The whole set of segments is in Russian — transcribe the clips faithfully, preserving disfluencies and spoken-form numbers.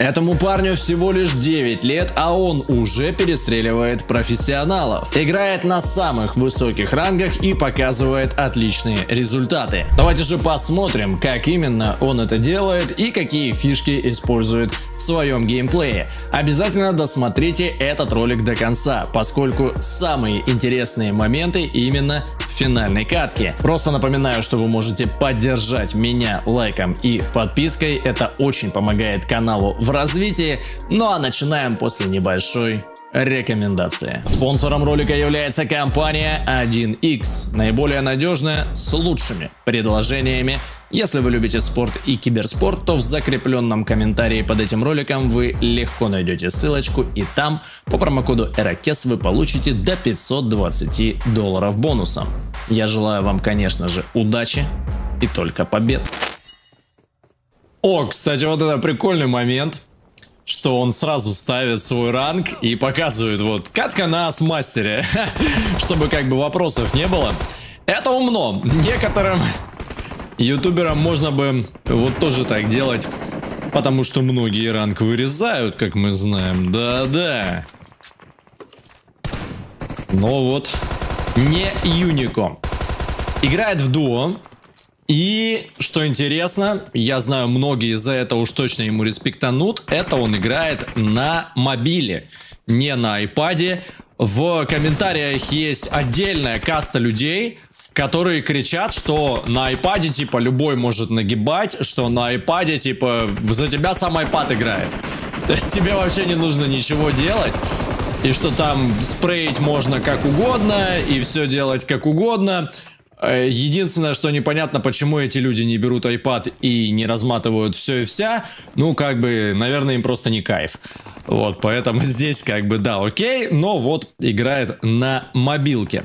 Этому парню всего лишь девять лет, а он уже перестреливает профессионалов, играет на самых высоких рангах и показывает отличные результаты. Давайте же посмотрим, как именно он это делает и какие фишки использует в своем геймплее. Обязательно досмотрите этот ролик до конца, поскольку самые интересные моменты именно в финальной катке. Просто напоминаю, что вы можете поддержать меня лайком и подпиской, это очень помогает каналу в развитии. Ну а начинаем после небольшой рекомендации. Спонсором ролика является компания один икс, наиболее надежная, с лучшими предложениями. Если вы любите спорт и киберспорт, то в закрепленном комментарии под этим роликом вы легко найдете ссылочку, и там по промокоду Erokez вы получите до пятисот двадцати долларов бонусом. Я желаю вам, конечно же, удачи и только побед. О, кстати, вот это прикольный момент, что он сразу ставит свой ранг и показывает вот катка на ас-мастере, чтобы как бы вопросов не было. Это умно. Некоторым ютуберам можно бы вот тоже так делать, потому что многие ранг вырезают, как мы знаем. Да-да. Но вот не Юнико. Играет в дуо. И, что интересно, я знаю, многие за это уж точно ему респектанут, это он играет на мобиле, не на айпаде. В комментариях есть отдельная каста людей, которые кричат, что на айпаде, типа, любой может нагибать, что на айпаде, типа, за тебя сам айпад играет. То есть тебе вообще не нужно ничего делать. И что там спреить можно как угодно, и все делать как угодно. Единственное, что непонятно, почему эти люди не берут iPad и не разматывают все и вся. Ну, как бы, наверное, им просто не кайф. Вот, поэтому здесь как бы да, окей, но вот играет на мобилке.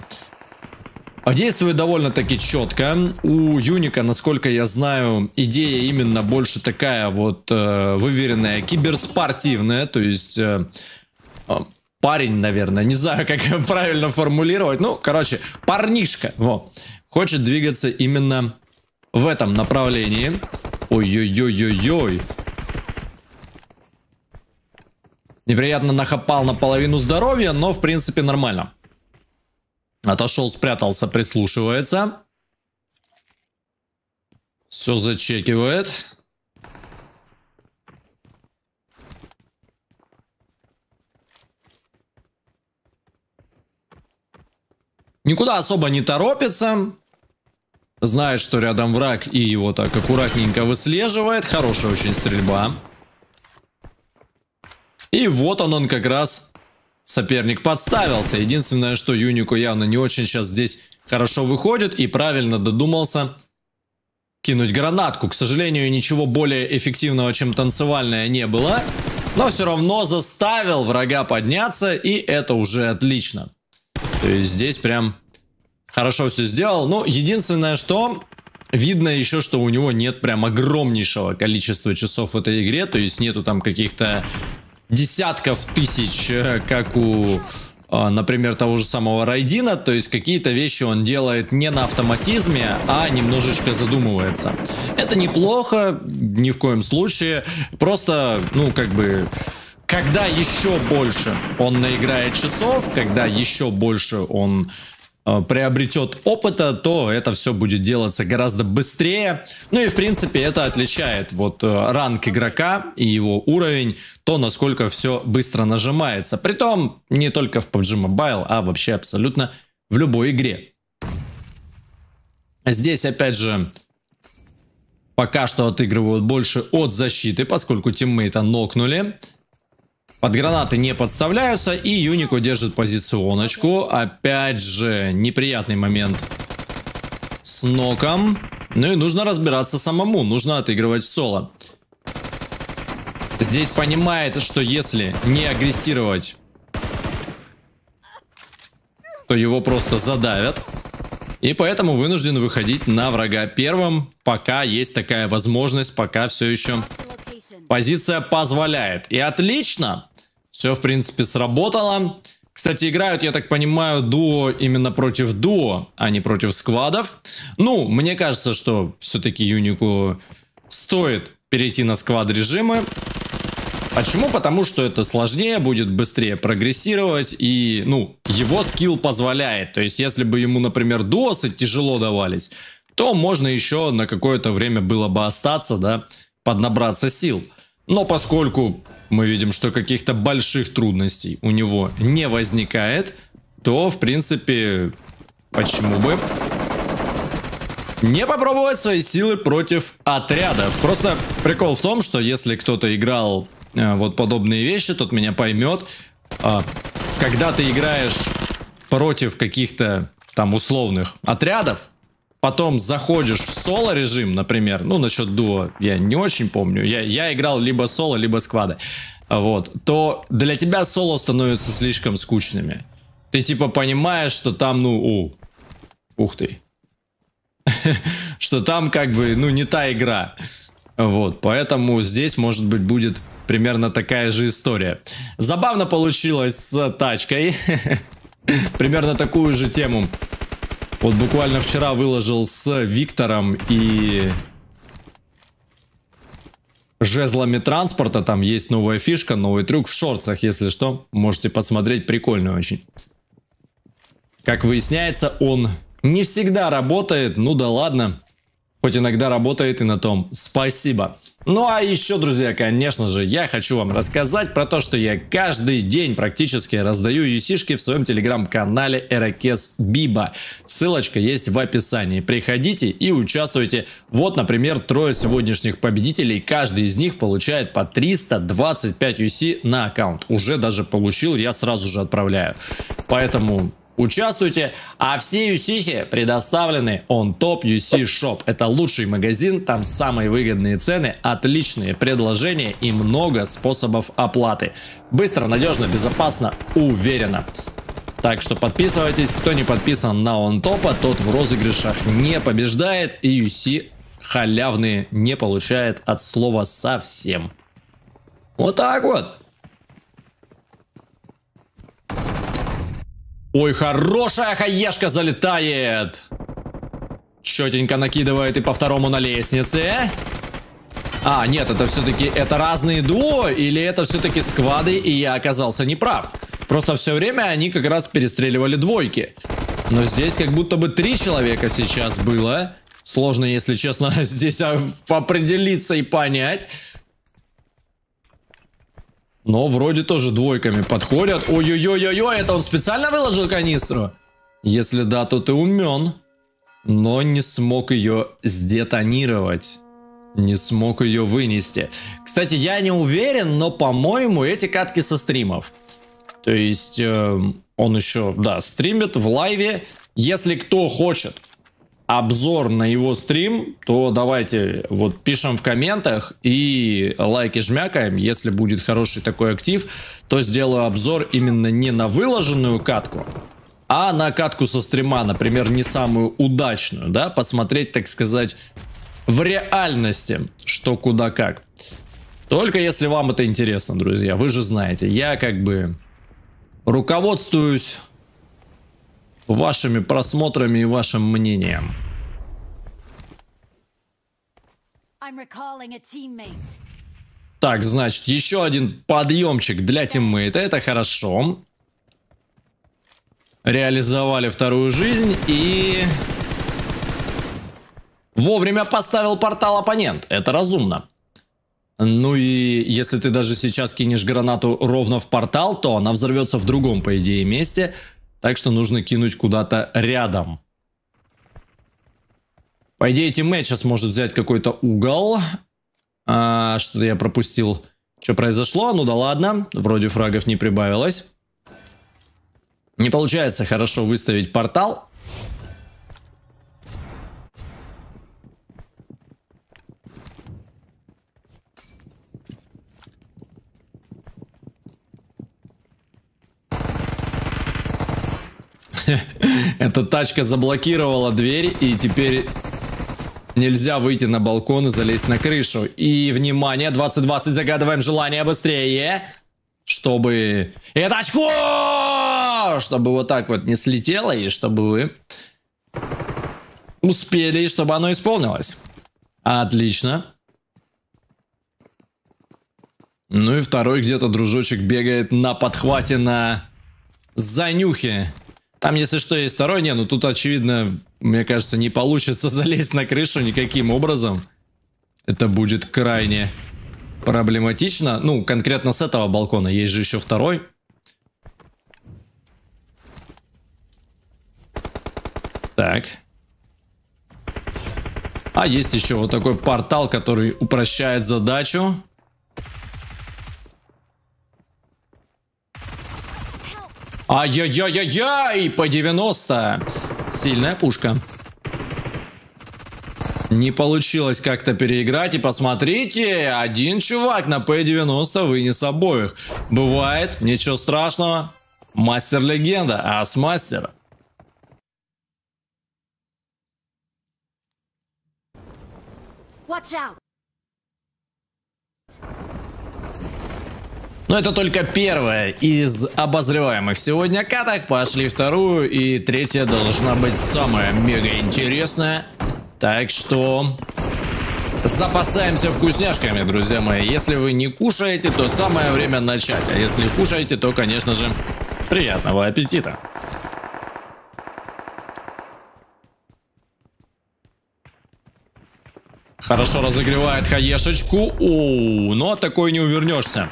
Действует довольно-таки четко. У Юнико, насколько я знаю, идея именно больше такая вот э, выверенная, киберспортивная, то есть... Э, э, парень, наверное, не знаю, как правильно формулировать. Ну, короче, парнишка. Во. Хочет двигаться именно в этом направлении. Ой-ой-ой-ой-ой. Неприятно нахапал наполовину здоровья, но, в принципе, нормально. Отошел, спрятался, прислушивается. Все зачекивает. Никуда особо не торопится. Знает, что рядом враг, и его так аккуратненько выслеживает. Хорошая очень стрельба. И вот он, он как раз, соперник подставился. Единственное, что Юнико явно не очень сейчас здесь хорошо выходит и правильно додумался кинуть гранатку. К сожалению, ничего более эффективного, чем танцевальное, не было. Но все равно заставил врага подняться, и это уже отлично. То есть здесь прям хорошо все сделал. Ну, единственное, что видно еще, что у него нет прям огромнейшего количества часов в этой игре. То есть нету там каких-то десятков тысяч, как у, например, того же самого Райдина. То есть какие-то вещи он делает не на автоматизме, а немножечко задумывается. Это неплохо, ни в коем случае. Просто, ну, как бы... Когда еще больше он наиграет часов, когда еще больше он э, приобретет опыта, то это все будет делаться гораздо быстрее. Ну и в принципе это отличает вот э, ранг игрока и его уровень, то насколько все быстро нажимается. Притом не только в пабджи мобайл, а вообще абсолютно в любой игре. Здесь опять же... Пока что отыгрывают больше от защиты, поскольку тиммейта нокнули. Под гранаты не подставляются, и Юнико держит позиционочку. Опять же, неприятный момент с ноком. Ну и нужно разбираться самому, нужно отыгрывать в соло. Здесь понимает, что если не агрессировать, то его просто задавят. И поэтому вынужден выходить на врага первым, пока есть такая возможность, пока все еще... Позиция позволяет. И отлично. Все, в принципе, сработало. Кстати, играют, я так понимаю, дуо именно против дуо, а не против сквадов. Ну, мне кажется, что все-таки Юнику стоит перейти на сквад режимы. Почему? Потому что это сложнее, будет быстрее прогрессировать, и, ну, его скилл позволяет. То есть, если бы ему, например, досы тяжело давались, то можно еще на какое-то время было бы остаться, да, поднабраться сил. Но поскольку мы видим, что каких-то больших трудностей у него не возникает, то, в принципе, почему бы не попробовать свои силы против отрядов? Просто прикол в том, что если кто-то играл э, вот подобные вещи, тот меня поймет. Э, когда ты играешь против каких-то там условных отрядов, потом заходишь в соло-режим, например, ну, насчет дуо я не очень помню, я, я играл либо соло, либо сквады, вот, то для тебя соло становится слишком скучными. Ты типа понимаешь, что там, ну, у, ух ты, что там как бы, ну, не та игра. Вот, поэтому здесь, может быть, будет примерно такая же история. Забавно получилось с тачкой, примерно такую же тему. Вот буквально вчера выложил с Виктором и жезлами транспорта. Там есть новая фишка, новый трюк в шортсах, если что. Можете посмотреть, прикольно очень. Как выясняется, он не всегда работает. Ну да ладно. Хоть иногда работает, и на том спасибо. Ну а еще, друзья, конечно же, я хочу вам рассказать про то, что я каждый день практически раздаю юсишки в своем телеграм-канале Erokez Biba. Ссылочка есть в описании. Приходите и участвуйте. Вот, например, трое сегодняшних победителей. Каждый из них получает по триста двадцать пять ю си на аккаунт. Уже даже получил, я сразу же отправляю. Поэтому участвуйте, а все ю си-хи предоставлены Он Топ ю си Шоп. Это лучший магазин, там самые выгодные цены, отличные предложения и много способов оплаты. Быстро, надежно, безопасно, уверенно. Так что подписывайтесь, кто не подписан на Он Топа, тот в розыгрышах не побеждает и ю си халявные не получает от слова совсем. Вот так вот. Ой, хорошая хаешка залетает. Четенько накидывает и по второму на лестнице. А, нет, это все-таки это разные дуо, или это все-таки сквады, и я оказался неправ. Просто все время они как раз перестреливали двойки. Но здесь как будто бы три человека сейчас было. Сложно, если честно, здесь определиться и понять. Но вроде тоже двойками подходят. Ой-ой-ой-ой, это он специально выложил канистру? Если да, то ты умен. Но не смог ее сдетонировать. Не смог ее вынести. Кстати, я не уверен, но, по-моему, эти катки со стримов. То есть, э, он еще, да, стримит в лайве. Если кто хочет обзор на его стрим, то давайте вот пишем в комментах и лайки жмякаем. Если будет хороший такой актив, то сделаю обзор именно не на выложенную катку, а на катку со стрима, например, не самую удачную, да, посмотреть, так сказать, в реальности, что куда как. Только если вам это интересно, друзья, вы же знаете, я как бы руководствуюсь вашими просмотрами и вашим мнением. Так, значит, еще один подъемчик для тиммейта. Это хорошо. Реализовали вторую жизнь и вовремя поставил портал оппонент. Это разумно. Ну и если ты даже сейчас кинешь гранату ровно в портал, то она взорвется в другом, по идее, месте. Так что нужно кинуть куда-то рядом. По идее, тиммейт сейчас может взять какой-то угол. А, что-то я пропустил. Что произошло? Ну да ладно. Вроде фрагов не прибавилось. Не получается хорошо выставить портал. Эта тачка заблокировала дверь, и теперь нельзя выйти на балкон и залезть на крышу. И, внимание, двадцать двадцать, загадываем желание быстрее, чтобы... Это очко! Чтобы вот так вот не слетело, и чтобы вы успели, и чтобы оно исполнилось. Отлично. Ну и второй где-то дружочек бегает на подхвате на занюхе. Там, если что, есть второй. Не, ну тут, очевидно, мне кажется, не получится залезть на крышу никаким образом. Это будет крайне проблематично. Ну, конкретно с этого балкона. Есть же еще второй. Так. А есть еще вот такой портал, который упрощает задачу. Ай-яй-яй-яй-яй! По девяносто! Сильная пушка. Не получилось как-то переиграть. И посмотрите, один чувак на пэ девяносто вынес обоих. Бывает, ничего страшного. Мастер-легенда, а с мастера. Но это только первая из обозреваемых сегодня каток. Пошли вторую, и третья должна быть самая мега интересная. Так что запасаемся вкусняшками, друзья мои. Если вы не кушаете, то самое время начать. А если кушаете, то, конечно же, приятного аппетита. Хорошо разогревает хаешечку. Оу, но от такой не увернешься.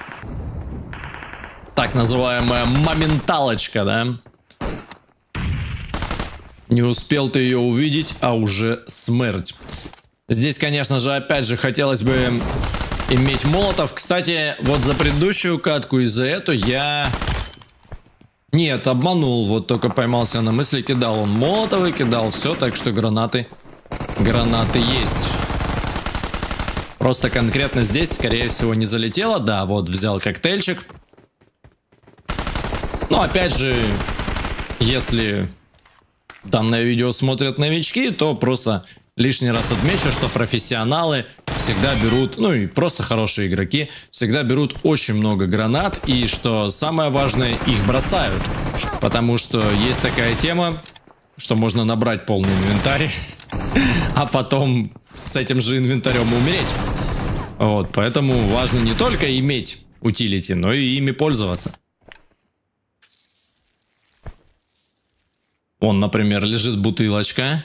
Так называемая моменталочка, да? Не успел ты ее увидеть, а уже смерть. Здесь, конечно же, опять же, хотелось бы иметь молотов. Кстати, вот за предыдущую катку и за эту я... Нет, обманул. Вот только поймался на мысли, кидал он молотовы, кидал все, так что гранаты... Гранаты есть. Просто конкретно здесь, скорее всего, не залетело. Да, вот взял коктейльчик. Но опять же, если данное видео смотрят новички, то просто лишний раз отмечу, что профессионалы всегда берут, ну и просто хорошие игроки, всегда берут очень много гранат. И что самое важное, их бросают. Потому что есть такая тема, что можно набрать полный инвентарь, а потом... с этим же инвентарем умереть. Вот, поэтому важно не только иметь утилити, но и ими пользоваться. Вон, например, лежит бутылочка.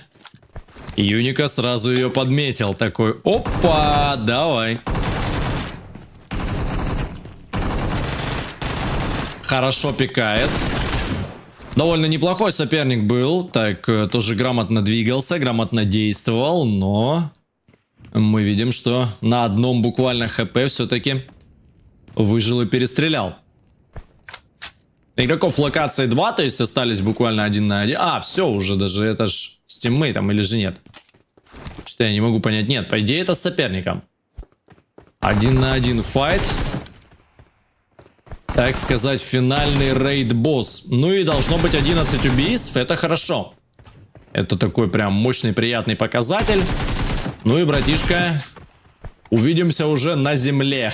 И Юнико сразу ее подметил. Такой, опа, давай. Хорошо пикает. Довольно неплохой соперник был. Так, тоже грамотно двигался, грамотно действовал, но... мы видим, что на одном буквально хп все-таки выжил и перестрелял. Игроков локации два, то есть остались буквально один на один. А, все уже даже, это ж с тиммейтом или же нет? Что я не могу понять. Нет, по идее это с соперником. Один на один файт. Так сказать, финальный рейд-босс. Ну и должно быть одиннадцать убийств, это хорошо. Это такой прям мощный, приятный показатель. Ну и, братишка, увидимся уже на земле.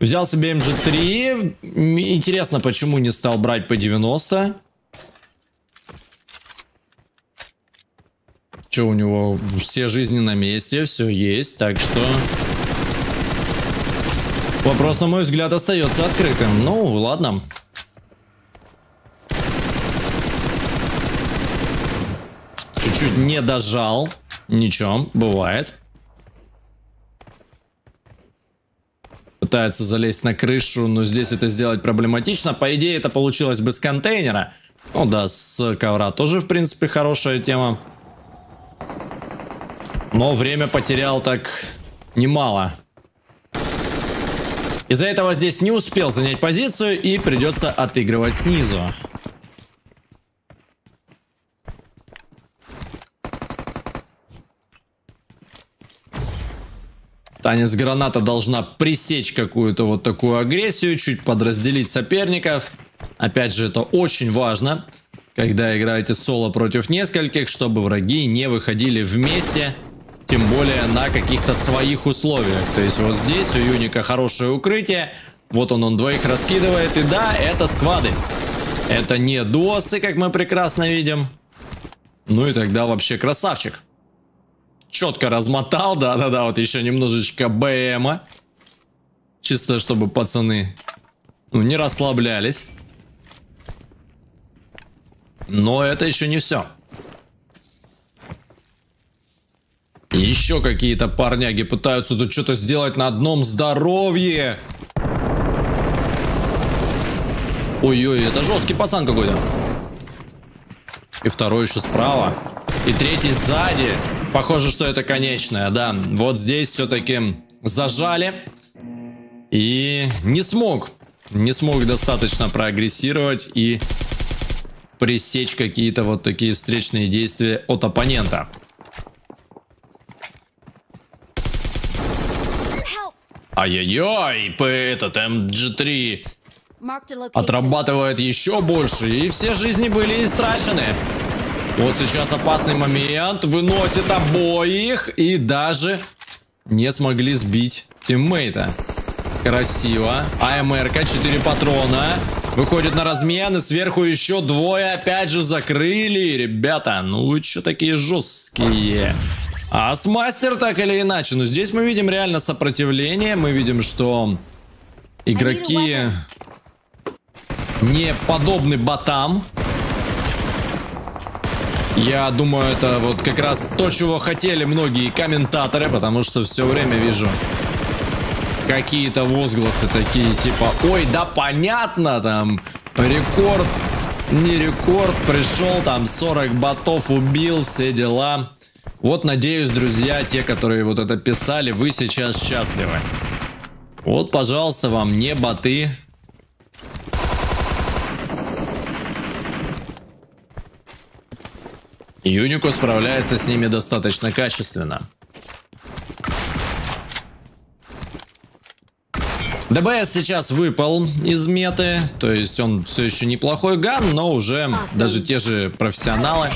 Взял себе эм джи три. Интересно, почему не стал брать пэ девяносто. Че, у него все жизни на месте, все есть, так что... вопрос, на мой взгляд, остается открытым. Ну, ладно. Чуть-чуть не дожал. Ничего, бывает. Пытается залезть на крышу, но здесь это сделать проблематично. По идее, это получилось бы с контейнера. Ну да, с ковра тоже, в принципе, хорошая тема. Но время потерял так немало. Из-за этого здесь не успел занять позицию и придется отыгрывать снизу. Танец граната должна пресечь какую-то вот такую агрессию, чуть подразделить соперников. Опять же, это очень важно, когда играете соло против нескольких, чтобы враги не выходили вместе. Тем более на каких-то своих условиях. То есть вот здесь у Юника хорошее укрытие. Вот он, он двоих раскидывает. И да, это сквады. Это не дуосы, как мы прекрасно видим. Ну и тогда вообще красавчик. Четко размотал. Да-да-да, вот еще немножечко БМа. Чисто, чтобы пацаны, ну, не расслаблялись. Но это еще не все. Еще какие-то парняги пытаются тут что-то сделать на одном здоровье. Ой-ой, это жесткий пацан какой-то. И второй еще справа. И третий сзади. Похоже, что это конечная, да. Вот здесь все-таки зажали. И не смог. Не смог достаточно проагрессировать и пресечь какие-то вот такие встречные действия от оппонента. Ай-яй-яй, этот эм джи три... отрабатывает еще больше. И все жизни были истрачены. Вот сейчас опасный момент. Выносит обоих. И даже не смогли сбить тиммейта. Красиво. АМРка, четыре патрона. Выходит на размен. И сверху еще двое. Опять же закрыли. Ребята, ну вы что такие жесткие? А с мастер так или иначе. Но здесь мы видим реально сопротивление. Мы видим, что игроки... не подобны ботам. Я думаю, это вот как раз то, чего хотели многие комментаторы, потому что все время вижу какие-то возгласы такие, типа, ой, да понятно, там, рекорд, не рекорд, пришел, там, сорок ботов убил, все дела. Вот, надеюсь, друзья, те, которые вот это писали, вы сейчас счастливы. Вот, пожалуйста, вам не боты. Юнико справляется с ними достаточно качественно. ДБС сейчас выпал из меты. То есть он все еще неплохой ган, но уже даже те же профессионалы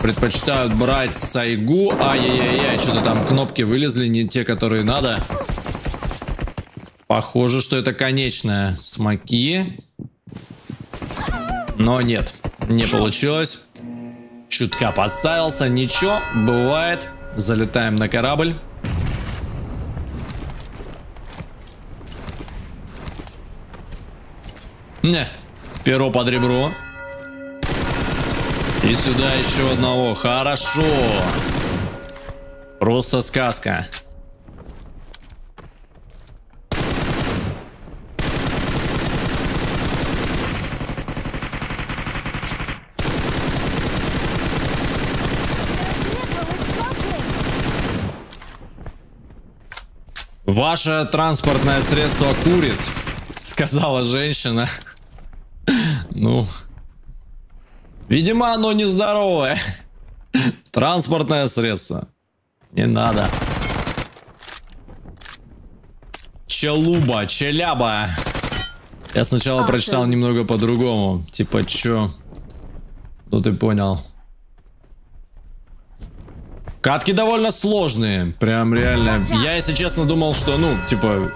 предпочитают брать сайгу. Ай-яй-яй, что-то там кнопки вылезли, не те, которые надо. Похоже, что это конечная смоки. Но нет, не получилось. Чутка подставился, ничего, бывает. Залетаем на корабль. Не, перо под ребро. И сюда еще одного. Хорошо. Просто сказка. Ваше транспортное средство курит, сказала женщина. Ну, видимо, оно нездоровое. Транспортное средство. Не надо. Челуба, челяба. Я сначала прочитал немного по-другому. Типа, чё? Ну ты понял. Катки довольно сложные, прям реально. Я, если честно, думал, что, ну, типа,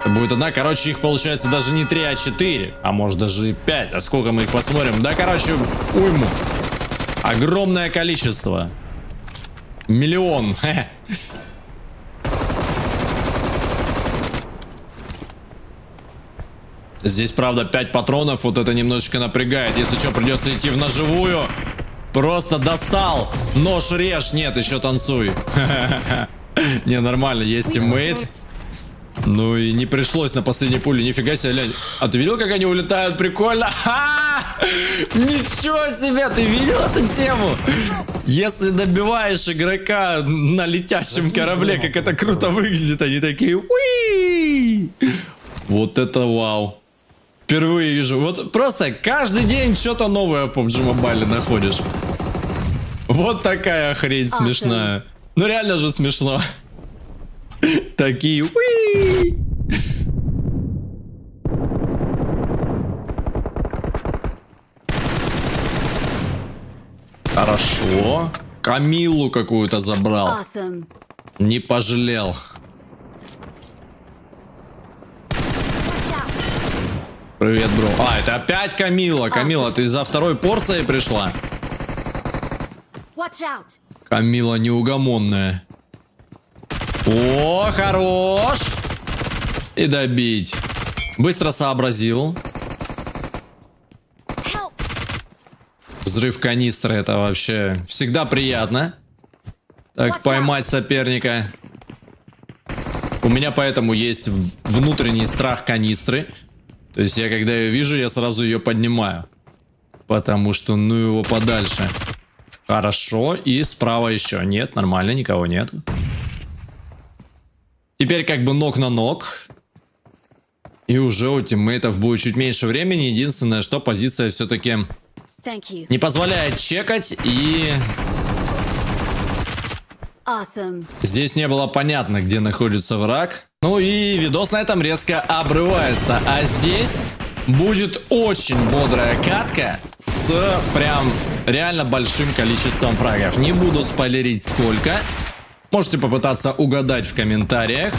это будет одна. Короче, их получается даже не три, а четыре, а может даже и пять. А сколько мы их посмотрим? Да, короче, уйму. Огромное количество. Миллион. Здесь, правда, пять патронов, вот это немножечко напрягает. Если что, придется идти в наживую. Просто достал. Нож режь. Нет, еще танцуй. Не, нормально, есть тиммейт. Ну и не пришлось на последней пуле. Нифига себе, Лень. А ты видел, как они улетают? Прикольно. Ничего себе, ты видел эту тему? Если добиваешь игрока на летящем корабле, как это круто выглядит. Они такие... Вот это вау. Впервые вижу. Вот просто каждый день что-то новое в пабг Mobile находишь. Вот такая хрень смешная. Ну реально же смешно. Такие. Хорошо. Камилу какую-то забрал. Не пожалел. Привет, бро. А, это опять Камила. Камила, ты за второй порцией пришла? Камила неугомонная. О, хорош. и добить. Быстро сообразил. Взрыв канистры — это вообще всегда приятно. Так, поймать соперника. У меня поэтому есть внутренний страх канистры. То есть я, когда ее вижу, я сразу ее поднимаю. Потому что ну его подальше. Хорошо, и справа еще. Нет, нормально, никого нет. Теперь как бы ног на ног. И уже у тиммейтов будет чуть меньше времени. Единственное, что позиция все-таки не позволяет чекать. И awesome. Здесь не было понятно, где находится враг. Ну и видос на этом резко обрывается. А здесь будет очень бодрая катка с прям реально большим количеством фрагов. Не буду спойлерить сколько. Можете попытаться угадать в комментариях.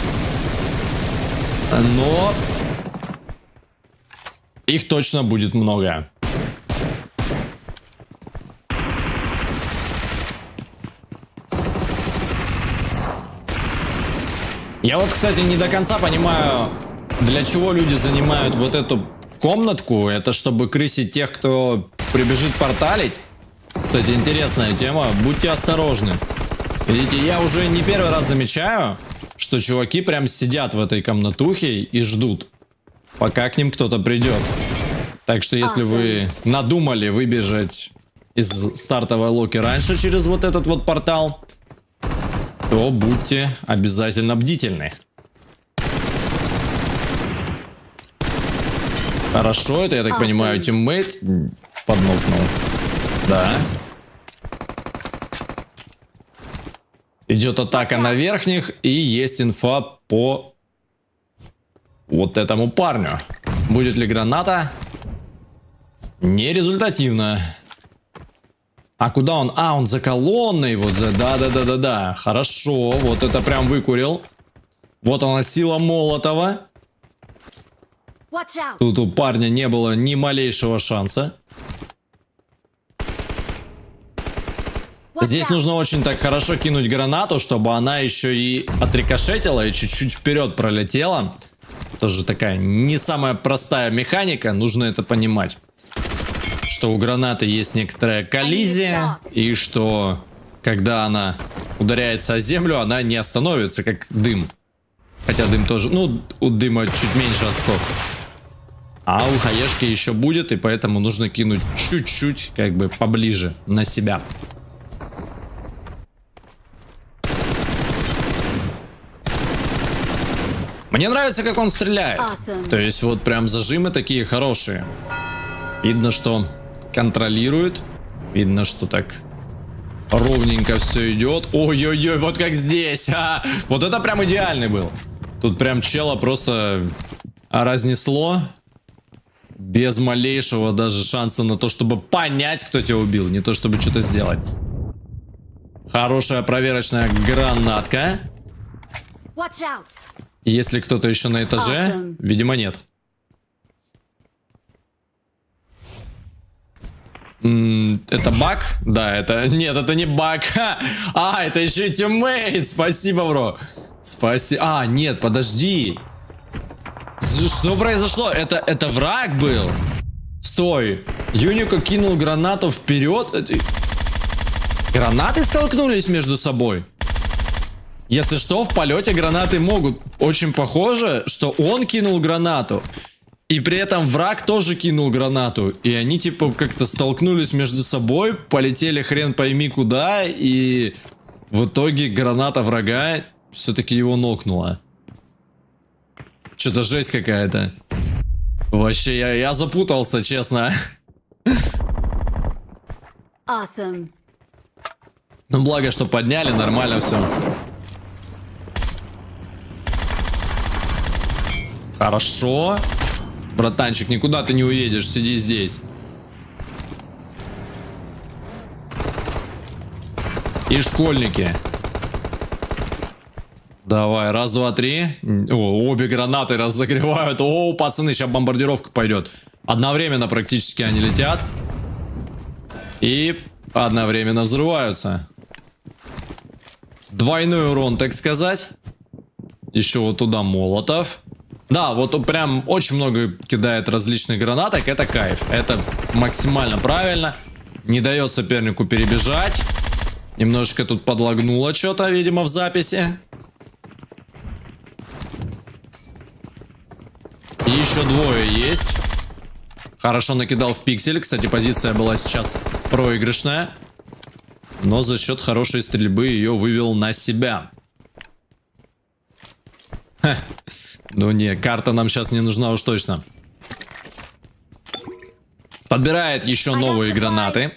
Но их точно будет много. Я вот, кстати, не до конца понимаю, для чего люди занимают вот эту комнатку. Это чтобы крысить тех, кто прибежит порталить. Кстати, интересная тема. Будьте осторожны. Видите, я уже не первый раз замечаю, что чуваки прям сидят в этой комнатухе и ждут, пока к ним кто-то придет. Так что если вы надумали выбежать из стартовой локи раньше через вот этот вот портал, то будьте обязательно бдительны. Хорошо, это, я так а, понимаю, тиммейт поднокнул. Да. Идет атака на верхних, и есть инфа по вот этому парню. Будет ли граната? Нерезультативно. А куда он? А, он за колонной. Вот за... Да-да-да-да-да. Хорошо, вот это прям выкурил. Вот она, сила Молотова. Тут у парня не было ни малейшего шанса. Здесь нужно очень так хорошо кинуть гранату, чтобы она еще и отрикошетила и чуть-чуть вперед пролетела. Тоже такая не самая простая механика, нужно это понимать. Что у гранаты есть некоторая коллизия, и что когда она ударяется о землю, она не остановится, как дым. Хотя дым тоже, ну, у дыма чуть меньше отскоков. А у хаешки еще будет, и поэтому нужно кинуть чуть-чуть, как бы поближе на себя. Мне нравится, как он стреляет. Awesome. То есть вот прям зажимы такие хорошие. Видно, что контролирует. Видно, что так ровненько все идет. Ой-ой-ой, вот как здесь. А! Вот это прям идеальный был. Тут прям чела просто разнесло. Без малейшего даже шанса на то, чтобы понять, кто тебя убил. Не то, чтобы что-то сделать. Хорошая проверочная гранатка. Watch out. Если кто-то еще на этаже, awesome. Видимо, нет. Это баг? Да, это... Нет, это не баг. А, это еще и тиммейт. Спасибо, бро. Спасибо. А, нет, подожди. Что произошло? Это, это враг был. Стой. Юнико кинул гранату вперед. Гранаты столкнулись между собой. Если что, в полете гранаты могут. Очень похоже, что он кинул гранату. И при этом враг тоже кинул гранату. И они типа как-то столкнулись между собой, полетели хрен пойми куда. И в итоге граната врага все-таки его нокнула. Что-то жесть какая-то. Вообще я, я запутался, честно. Awesome. Ну благо, что подняли, нормально все. Хорошо. Братанчик, никуда ты не уедешь, сиди здесь. И школьники. Давай, раз, два, три. О, обе гранаты разогревают. О, пацаны, сейчас бомбардировка пойдет. Одновременно практически они летят. И одновременно взрываются. Двойной урон, так сказать. Еще вот туда молотов. Да, вот он прям очень много кидает различных гранаток. Это кайф. Это максимально правильно. Не дает сопернику перебежать. Немножечко тут подлагнуло что-то, видимо, в записи. И еще двое есть. Хорошо накидал в пиксель. Кстати, позиция была сейчас проигрышная. Но за счет хорошей стрельбы ее вывел на себя. Ха. Ну не, карта нам сейчас не нужна уж точно. Подбирает еще новые гранаты.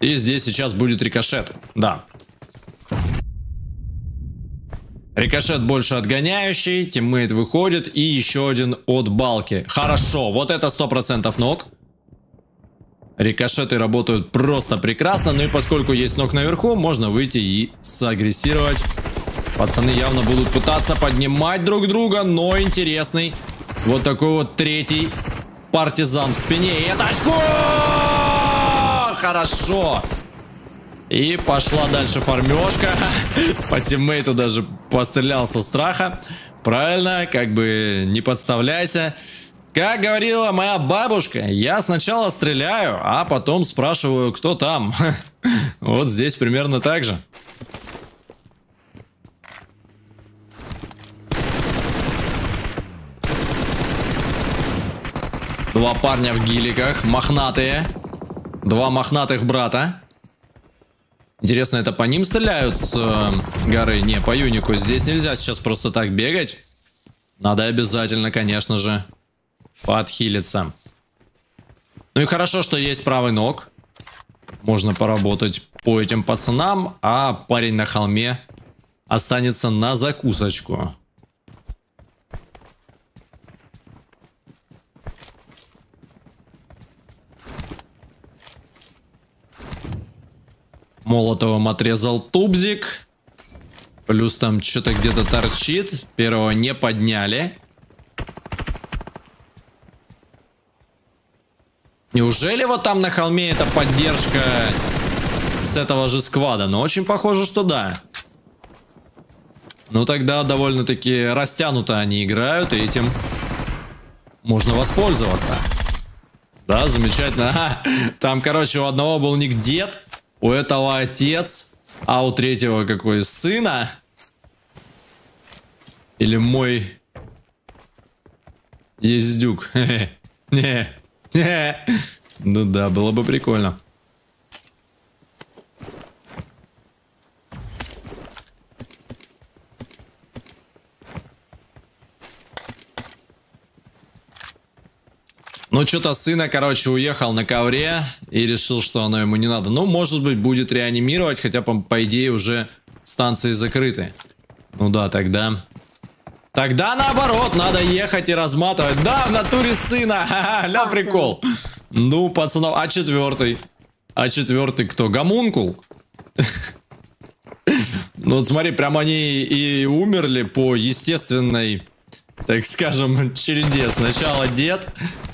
И здесь сейчас будет рикошет. Да. Рикошет больше отгоняющий. Тиммейт выходит. И еще один от балки. Хорошо. Вот это сто процентов нок. Рикошеты работают просто прекрасно. Ну и поскольку есть нок наверху, можно выйти и сагрессировать. Пацаны явно будут пытаться поднимать друг друга. Но интересный вот такой вот третий партизан в спине. И это очко! Хорошо. И пошла дальше фармежка. По тиммейту даже пострелял со страха. Правильно, как бы не подставляйся. Как говорила моя бабушка, я сначала стреляю, а потом спрашиваю, кто там. Вот здесь примерно так же. Два парня в гиликах, мохнатые. Два мохнатых брата. Интересно, это по ним стреляют с э, горы? Не, по юнику. Здесь нельзя сейчас просто так бегать. Надо обязательно, конечно же, подхилиться. Ну и хорошо, что есть правый ног. Можно поработать по этим пацанам. А парень на холме останется на закусочку. Молотовым отрезал тубзик. Плюс там что-то где-то торчит. Первого не подняли. Неужели вот там на холме это поддержка с этого же сквада? Но очень похоже, что да. Ну тогда довольно-таки растянуто они играют. И этим можно воспользоваться. Да, замечательно. А, там, короче, у одного был ник дед. У этого отец, а у третьего какой сына? Или мой ездюк? Не, не. Ну да, было бы прикольно. Ну, что-то сына, короче, уехал на ковре и решил, что оно ему не надо. Ну, может быть, будет реанимировать, хотя, по, по идее, уже станции закрыты. Ну да, тогда... Тогда, наоборот, надо ехать и разматывать. Да, в натуре сына! Ха-ха, ля прикол! Ну, пацанов, а четвертый? А четвертый кто? Гомункул? Ну, вот смотри, прям они и умерли по естественной, так скажем, череде. Сначала дед...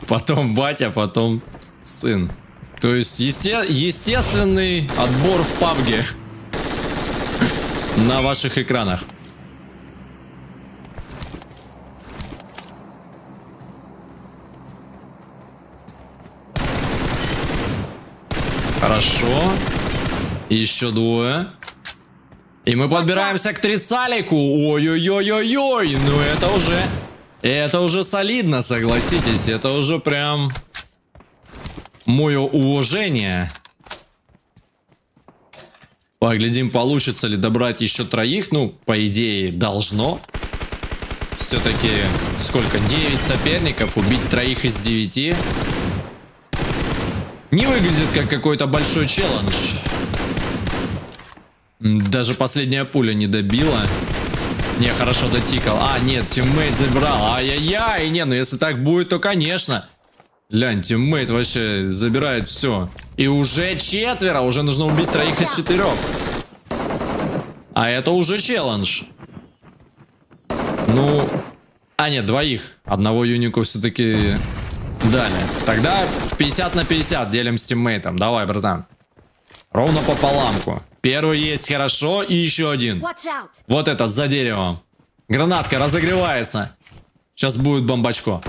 Потом батя, потом сын. То есть есте- естественный отбор в пабге на ваших экранах. Хорошо. Еще двое. И мы подбираемся к трицалику. Ой-ой-ой-ой-ой. Ну это уже... Это уже солидно, согласитесь. Это уже прям мое уважение. Поглядим, получится ли добрать еще троих. Ну, по идее, должно. Все-таки сколько? девять соперников. Убить троих из девяти. Не выглядит как какой-то большой челлендж. Даже последняя пуля не добила. Не, хорошо дотикал. А, нет, тиммейт забрал. Ай-яй-яй. Не, ну если так будет, то конечно. Глянь, тиммейт вообще забирает все. И уже четверо. Уже нужно убить троих из четырех. А это уже челлендж. Ну... А, нет, двоих. Одного юнику все-таки дали. Тогда пятьдесят на пятьдесят делим с тиммейтом. Давай, братан. Ровно пополамку. Первый есть, хорошо, и еще один. Вот этот за деревом. Гранатка разогревается. Сейчас будет бомбочко.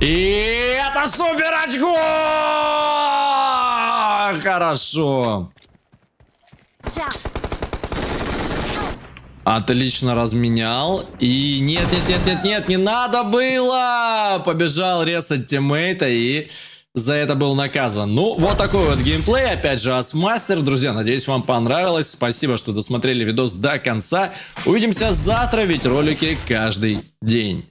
И это супер очко! Хорошо. Отлично разменял. И нет, нет, нет, нет, нет, не надо было. Побежал резать тиммейта и за это был наказан. Ну, вот такой вот геймплей. Опять же, Асмастер. Друзья, надеюсь, вам понравилось. Спасибо, что досмотрели видос до конца. Увидимся завтра, ведь ролики каждый день.